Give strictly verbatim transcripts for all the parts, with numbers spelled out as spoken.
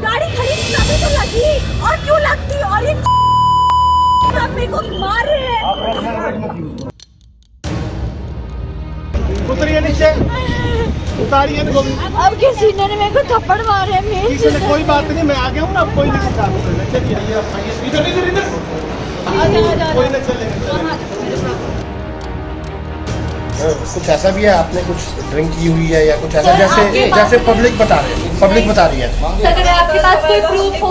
गाड़ी खड़ी तभी तो लगी, और क्यों लगती, और ये मेरे को मार रहे हैं। उतरिए नीचे, उतारिए। अब किसी ने मेरे को थप्पड़ मारे। कोई बात नहीं, मैं आ गया हूँ ना, अब कोई नहीं साथ में। चलिए इधर इधर इधर, कोई ना चलेगा। कुछ ऐसा भी है, आपने कुछ ड्रिंक की हुई है या कुछ ऐसा, जैसे जैसे पब्लिक बता रहे हैं, पब्लिक बता रही है। अगर आपके पास कोई प्रूफ हो,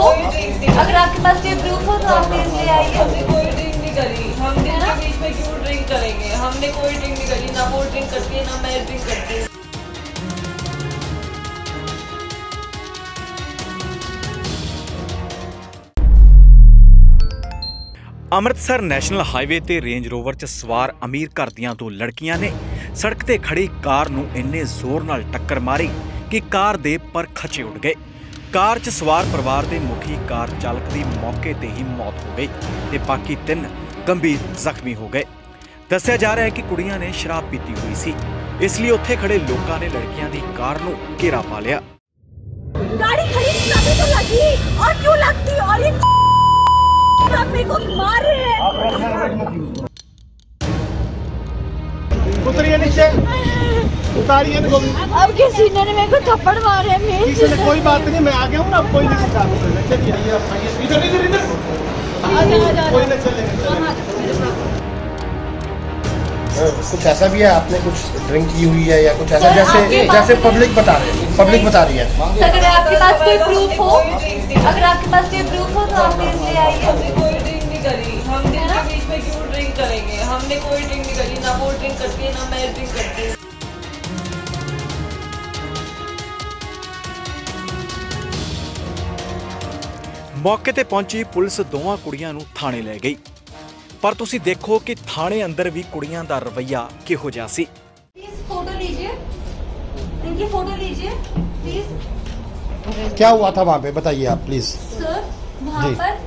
अगर आपके पास कोई प्रूफ हो तो आप ले आइए। करी हमने ना बीच में क्यों ड्रिंक करेंगे? हमने कोई ड्रिंक नहीं करी, ना वो ड्रिंक करती है ना मैं ड्रिंक करती हूँ। अमृतसर नैशनल हाईवे ते रेंज रोवर च सवार अमीर घर दियां दो लड़कियां ने सड़क ते खड़ी कार नूं इन्ने जोर नाल टक्कर मारी कि कार दे पर खचे उड़ गए। कार च सवार परिवार के मुखी कार चालक की मौके पर ही मौत हो गई ते बाकी तीन गंभीर जख्मी हो गए। दस्सिया जा रहा है कि कुड़ियां ने शराब पीती हुई सी, इसलिए उत्थे खड़े लोगों ने लड़कियां दी कार नूं घेरा पा लिया। गाड़ी खड़ी तभी तो लगी, और क्यों लगती, और ये मेरे को मार रहे हैं। उतरिए नीचे, उतारिए। अब किसी ने मेरे को थप्पड़ मारे। कोई बात नहीं, मैं आ गया हूँ ना, अब कोई नहीं साथ में। चलिए इधर इधर इधर, कोई ना चलेगा। कुछ ऐसा भी है, आपने कुछ ड्रिंक की हुई है या कुछ ऐसा, जैसे जैसे पब्लिक बता रहे हैं, पब्लिक बता रही है। अगर आपके पास कोई प्रूफ हो, अगर आपके पास कोई प्रूफ हो तो आप ले आइए। करी हमने ना बीच में क्यों ड्रिंक करेंगे? हमने कोई ड्रिंक नहीं करी, ना वो ड्रिंक करती है ना मैं ड्रिंक करती हूँ। मौके ते पहुंची पुलिस दोवां कुड़ियां नूं थाणे ले गई, पर तुसी देखो कि थाणे अंदर भी कुड़ियां दा रवैया किहो जिहा सी। प्लीज फोटो लीजिए, इनकी फोटो लीजिए प्लीज। क्या हुआ था वहाँ पे बताइए आप प्लीज। सर वहाँ पर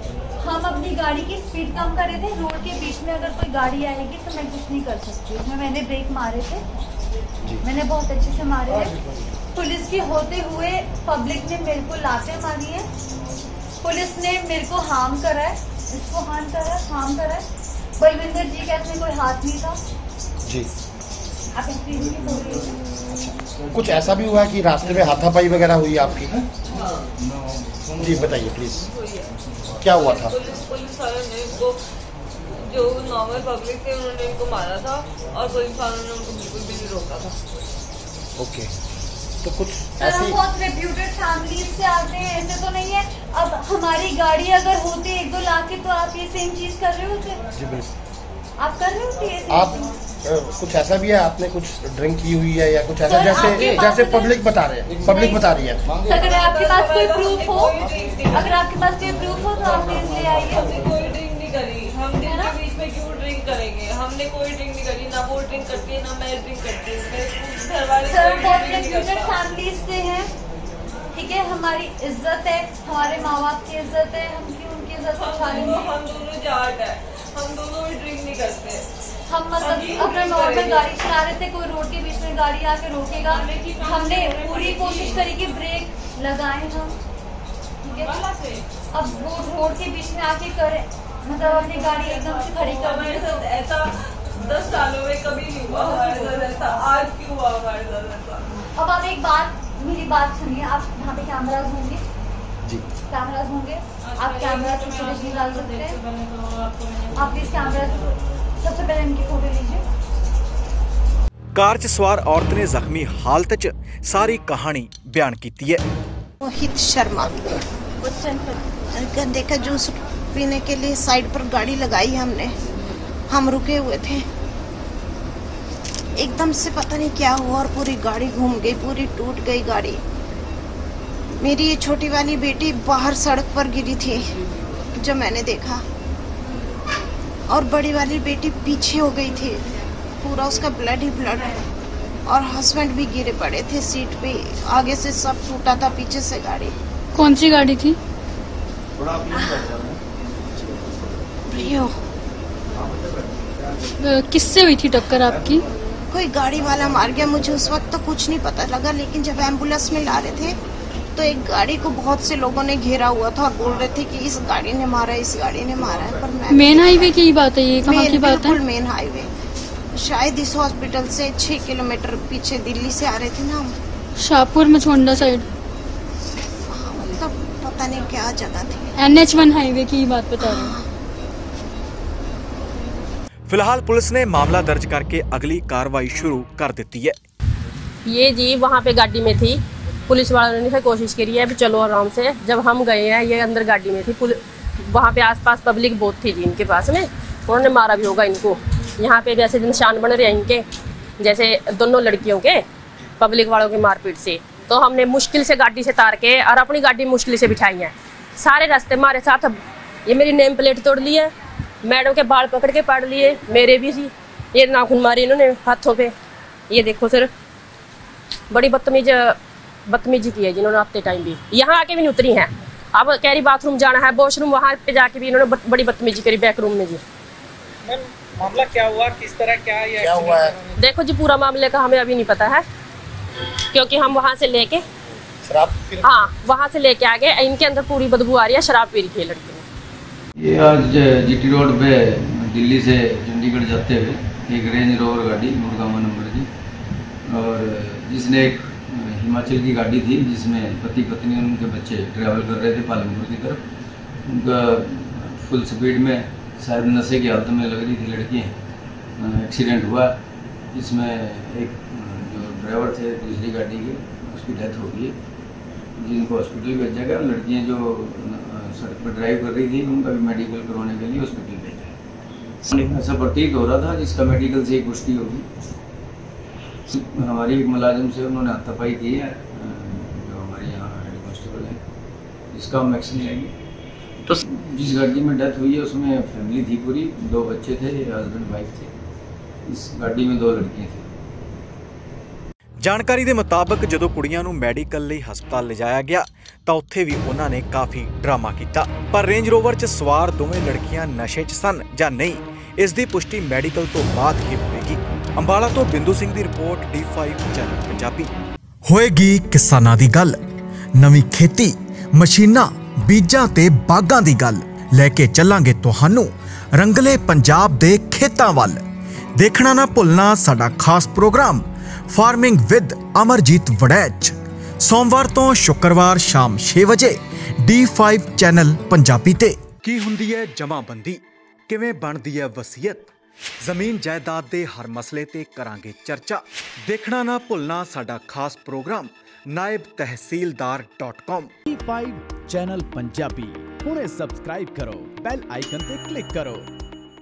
हम अपनी गाड़ी की स्पीड कम कर रहे थे। रोड के बीच में अगर कोई गाड़ी आएगी तो मैं कुछ नहीं कर सकती। उसमें मैंने ब्रेक मारे थे, मैंने बहुत अच्छे से मारे थे। पुलिस के होते हुए पब्लिक ने मेरे को लातें मारी है, पुलिस ने मेरे को हार्म करा है, इसको हार्म करा है, हार्म करा है। बलविंदर जी का इसमें कोई हाथ नहीं था जी। आप एक्सपीरियंस की बोल रही हैं। कुछ ऐसा भी हुआ कि रास्ते में हाथापाई वगैरह हुई आपकी? जी बताइए प्लीज़, क्या हुआ था? पुलिस वालों ने उनको, जो नॉर्मल पब्लिक थे उन्होंने उनको मारा था, और पुलिस वालों ने उनको बिल्कुल भी नहीं रोका था। ओके, तो कुछ ऐसे हम बहुत रेप्यूटेड फैमिली से आते हैं, ऐसे तो नहीं है। अब हमारी गाड़ी अगर होती एक दो लाख की तो आप ये सेम चीज कर रहे होते। जी बिल्कुल, आप कर रहे होते। आप कुछ ऐसा भी है, आपने कुछ ड्रिंक की हुई है या कुछ ऐसा, जैसे जैसे पब्लिक बता रहे हैं, पब्लिक बता रही है। अगर आपके पास कोई प्रूफ हो, अगर आपके पास कोई प्रूफ हो तो आप ले आइए। हमने कोई ड्रिंक नहीं करी, हमने ना बीच में क्यों ड्रिंक करेंगे? हमने कोई ड्रिंक नहीं करी, ना वो ड्रिंक करती है ना मैं ड्रिंक करती हूँ। फैमिली से है, ठीक है, हमारी इज्जत है, हमारे माँ बाप की इज्जत है, हम क्यों उनकी इज्जत उठाएंगे? हम दोनों जाट है, हम दोनों ड्रिंक नहीं करते। हम मतलब अपने नॉर्मल गाड़ी चला रहे थे, कोई रोड के बीच में गाड़ी आके रोकेगा। हमने पूरी कोशिश करी कि ब्रेक लगाए हम, ठीक है। अब वो रोड के बीच में आके करे, मतलब अपनी गाड़ी एकदम से खड़ी कर दी। ऐसा दस सालों में कभी नहीं हुआ हमारे साथ, ऐसा आज क्यों हुआ हमारे साथ ऐसा? अब आप एक बात, मेरी बात सुनिए। आप यहाँ पे कैमराज होंगे जी, कैमराज होंगे, आप कैमरा डाल सकते हैं। आप प्लीज कैमरा सबसे पहले इनकी फोटो लीजिए। कार च सवार औरत ने जख्मी हालत च सारी कहानी बयान की है। मोहित शर्मा गंदे का जूस पीने के लिए साइड पर गाड़ी लगाई हमने, हम रुके हुए थे। एकदम से पता नहीं क्या हुआ और पूरी गाड़ी घूम गई, पूरी टूट गई गाड़ी। मेरी ये छोटी वाली बेटी बाहर सड़क पर गिरी थी जब मैंने देखा, और बड़ी वाली बेटी पीछे हो गई थी, पूरा उसका ब्लड ही ब्लड, और हस्बैंड भी गिरे पड़े थे सीट पे। आगे से सब टूटा था, पीछे से गाड़ी। कौन सी गाड़ी थी? ब्रियो। किससे हुई थी टक्कर आपकी? कोई गाड़ी वाला मार गया। मुझे उस वक्त तो कुछ नहीं पता लगा, लेकिन जब एम्बुलेंस में ला रहे थे तो एक गाड़ी को बहुत से लोगों ने घेरा हुआ था, बोल रहे थे कि इस गाड़ी ने मारा है, इस गाड़ी ने मारा है। पर मेन हाईवे की बात है, ये कहाँ की बात है? मेन हाईवे, शायद इस हॉस्पिटल से छह किलोमीटर पीछे दिल्ली से आ रहे थे ना हम, शाहपुर में छोंडा साइड, मतलब पता नहीं क्या जगह थी। एन एच वन हाईवे की बात बता रही हूँ। फिलहाल पुलिस ने मामला दर्ज करके अगली कार्रवाई शुरू कर देती है। ये जी वहाँ पे गाड़ी में थी, पुलिस वालों ने कोशिश करी है चलो आराम से, जब हम गए हैं ये अंदर गाड़ी में थी, वहाँ पे आसपास पब्लिक बहुत थी जी इनके पास में, उन्होंने मारा भी होगा इनको। यहाँ पे जैसे निशान बन रहे हैं इनके, जैसे दोनों लड़कियों के पब्लिक वालों की मारपीट से, तो हमने मुश्किल से गाड़ी से तार के और अपनी गाड़ी मुश्किल से बिठाई है। सारे रास्ते हमारे साथ, ये मेरी नेम प्लेट तोड़ ली है, मैडम के बाल पकड़ के पाड़ लिए, मेरे भी सी, ये नाखून मारे इन्होंने हाथों पे, ये देखो सर, बड़ी बदतमीज बदतमीजी की है जिन्होंने अपने टाइम भी, यहाँ आके भी नहीं उतरी हैं। अब कह रही बाथरूम जाना है, वॉशरूम, वहाँ पे जाके भी इन्होंने बड़ी बदतमीजी करी बैक रूम में जी। मामला क्या हुआ, किस तरह क्या, ये क्या हुआ है? देखो जी पूरा मामले का हमें अभी नहीं पता है, क्योंकि हम वहाँ से लेके शराब, हाँ वहाँ से लेके आ गए, इनके अंदर पूरी बदबू आ रही है, शराब पी रखी है लड़की ने। ये आज जीटी रोड पे दिल्ली से चंडीगढ़ जाते हुए एक रेंज रोवर गाड़ी, मुरगामा नंबर की, और जिसने एक हिमाचल की गाड़ी थी जिसमें पति पत्नी और उनके बच्चे ट्रैवल कर रहे थे पालमपुर की तरफ, उनका फुल स्पीड में, शायद नशे की हालत में लग रही थी लड़की, एक्सीडेंट हुआ। इसमें एक जो ड्राइवर थे दूसरी गाड़ी के, उसकी डेथ हो गई, जिनको हॉस्पिटल भेजा गया। लड़कियां जो सड़क पर ड्राइव कर रही थी उनका भी मेडिकल करवाने के लिए हॉस्पिटल भेजा। ऐसा प्रतीत हो रहा था जिसका मेडिकल से ही पुष्टि होगी। हमारी एक मुलाजिम से उन्होंने हाथापाई की है, जो हमारे यहाँ हेड कांस्टेबल हैं, इसका हम एक्शन लेंगे। तो जिस गाड़ी में डेथ हुई है उसमें फैमिली थी पूरी, दो बच्चे थे, हस्बैंड वाइफ थे, इस गाड़ी में दो लड़कियां थी। जानकारी के मुताबिक जदों कुड़ियां नूं मेडिकल लई हस्पताल ले जाया गया तां उत्थे भी उन्हां ने काफ़ी ड्रामा किया, पर रेंज रोवर च सवार दोवें लड़कियां नशे च सन जां नहीं इसकी पुष्टि मैडिकल तो बाद ही होगी। अंबाला तो बिंदु सिंह की report, D five channel Punjabi. होएगी किसानां दी गल, नवीं खेती, मशीनां, बीजां ते बागां दी गल लेके चलांगे तुहानू रंगले पंजाब दे खेतां वल। देखना ना भुलना साडा खास programme farming with Amarjeet Waraich, सोमवार तो शुक्रवार शाम छे बजे डी फाइव चैनल पंजाबी ते। की हुंदी है जमाबंदी, किवें बनदी है वसीयत, जमीन जायदाद दे हर मसले ते करांगे चर्चा। देखना ना भुलना साडा खास programme Naib Tehsildar dot com. D five channel Punjabi पूरे सब्सक्राइब करो, बेल आइकन पे क्लिक करो।